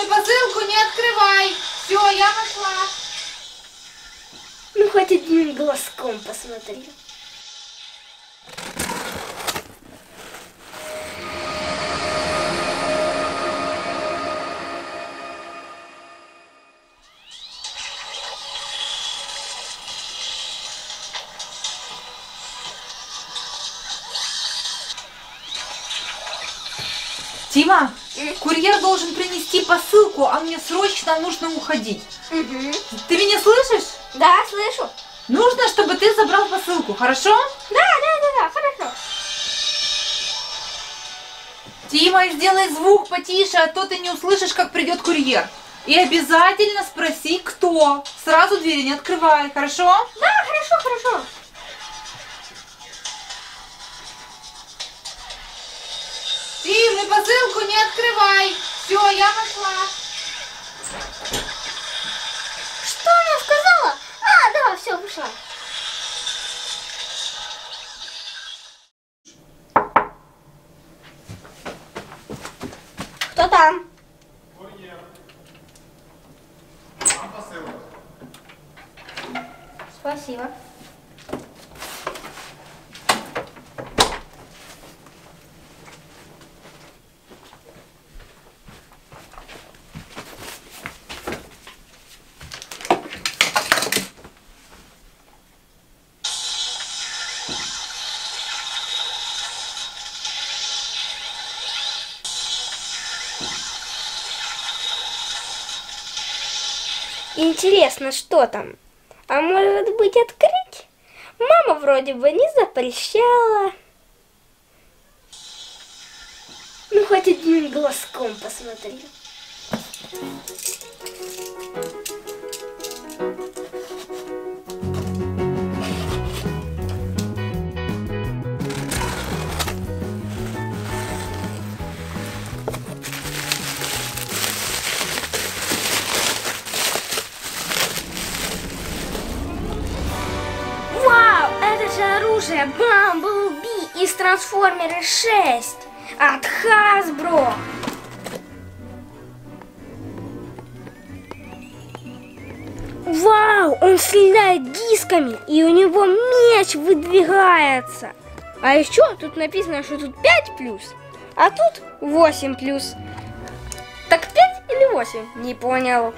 Ты посылку не открывай. Все, я пошла. Ну, хоть одним глазком посмотри. Дима, курьер должен принести посылку, а мне срочно нужно уходить. Угу. Ты меня слышишь? Да, слышу. Нужно, чтобы ты забрал посылку, хорошо? Да, хорошо. Дима, сделай звук потише, а то ты не услышишь, как придет курьер. И обязательно спроси, кто. Сразу двери не открывай, хорошо? Да, хорошо. Дим, и посылку не открывай. Все, я пошла. Что она сказала? А, да, все, вышла. Кто там? Курьер. Там посылка. Спасибо. Интересно, что там? А может быть, открыть? Мама вроде бы не запрещала. Ну, хоть одним глазком посмотри. Бамблби из Трансформеры 6 от Хасбро. Вау, он стреляет дисками, и у него меч выдвигается. А еще тут написано, что тут 5+, а тут 8+. Так 5 или 8? Не понял.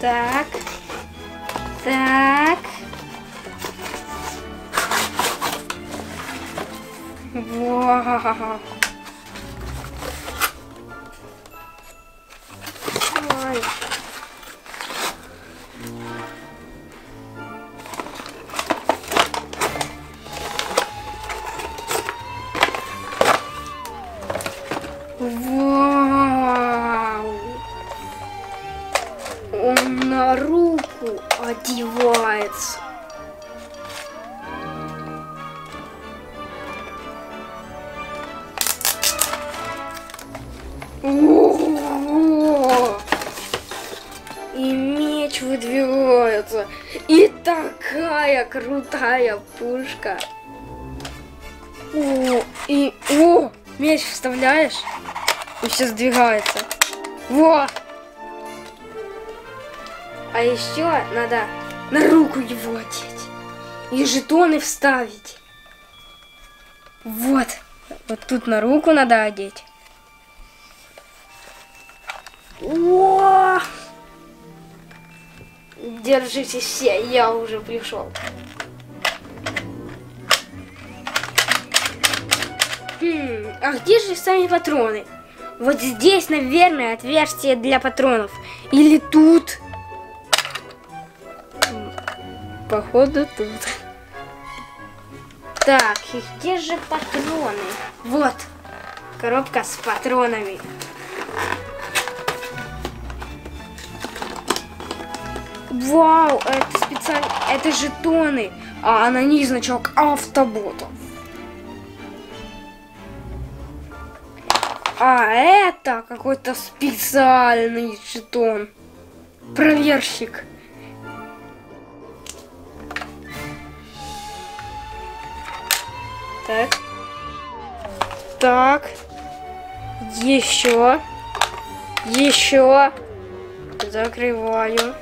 Так. Вау. Ой. Руку одевается. Ого! И меч выдвигается. И такая крутая пушка. О, меч вставляешь, и все сдвигается. Во! А еще надо на руку его одеть и жетоны вставить. Вот тут на руку надо одеть. О! Держитесь все, я уже пришел. А где же сами патроны? Вот здесь, наверное, отверстие для патронов. Или тут. Походу тут. Так, и где же патроны? Вот, коробка с патронами. Вау, это специально, это жетоны, а на них значок автоботов. А это какой-то специальный жетон. Проверщик. Так. Так. Еще. Еще. Закрываю.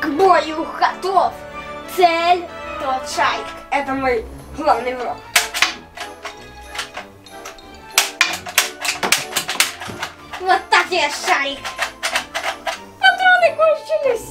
К бою готов. Цель тот шайк. Это мой главный враг. Вот так я шайк. Патроны кончились.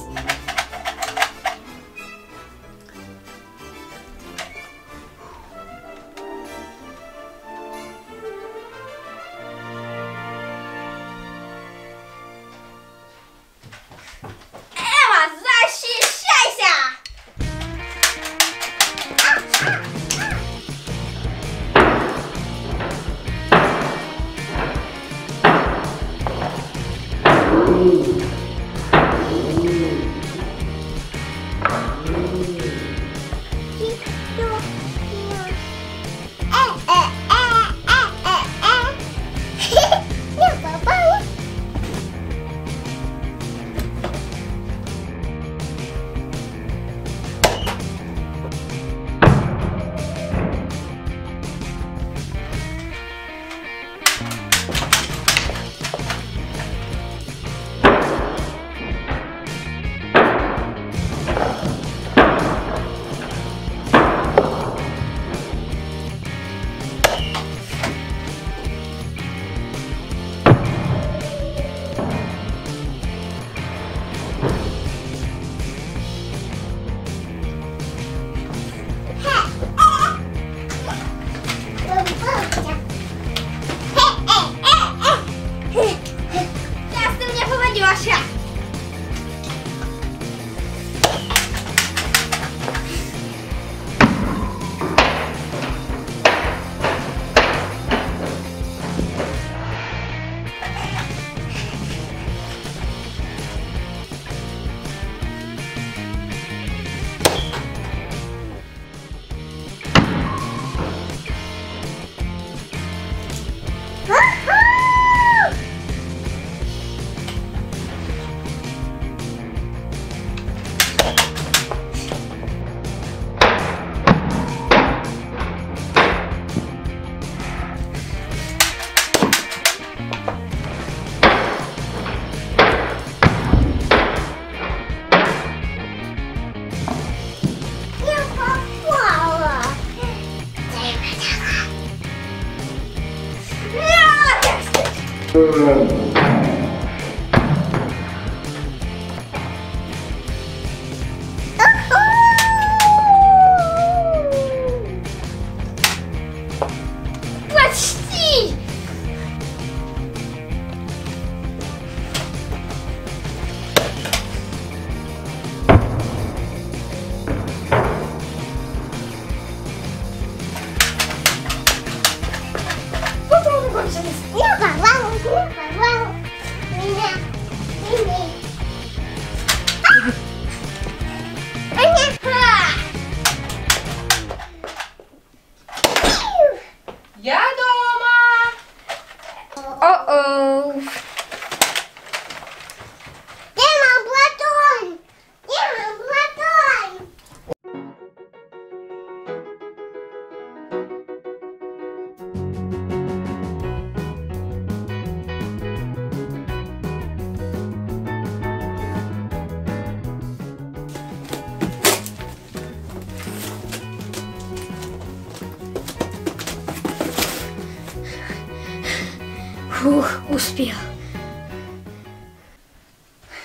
Ух, успел.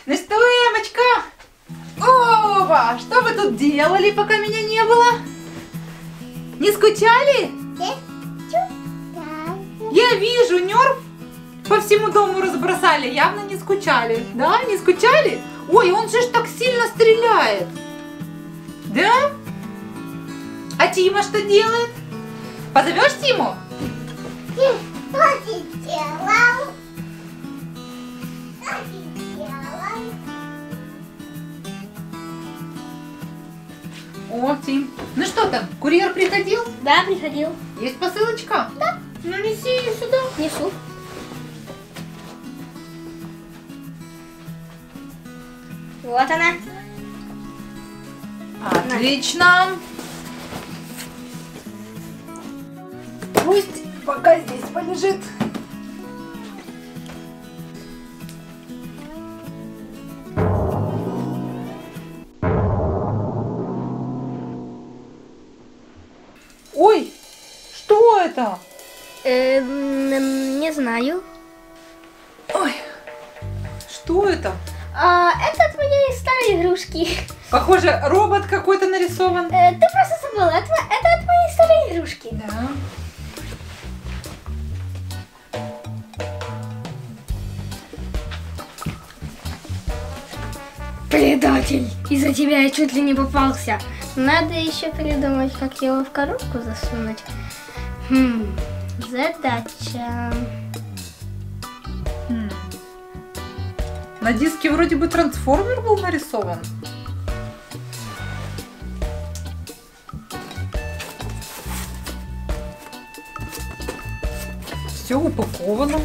Ну что, Эмочка? Ова, что вы тут делали, пока меня не было? Не скучали? Я вижу, Нерф по всему дому разбросали. Явно не скучали. Да, не скучали? Ой, он же ж так сильно стреляет. Да? А Тима что делает? Позовешь Тиму? О, Тим. Ну что там, курьер приходил? Да, приходил. Есть посылочка? Да. Ну неси ее сюда. Несу. Вот она. Отлично. Пусть пока здесь полежит. Ой, что это? Не знаю. Ой, что это? Это от моей старой игрушки. Похоже, робот какой-то нарисован. Ты просто забыла, это от моей старой игрушки. Да. Предатель! Из-за тебя я чуть ли не попался. Надо еще придумать, как его в коробку засунуть. Задача. На диске вроде бы трансформер был нарисован. Все упаковано.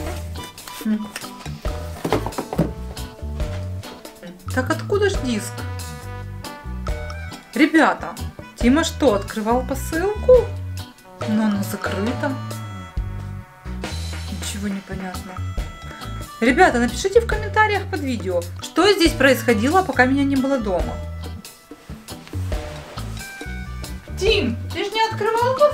Так откуда ж диск? Ребята, Тима что, открывал посылку? Но она закрыта. Ничего не понятно. Ребята, напишите в комментариях под видео, что здесь происходило, пока меня не было дома. Тим, ты же не открывал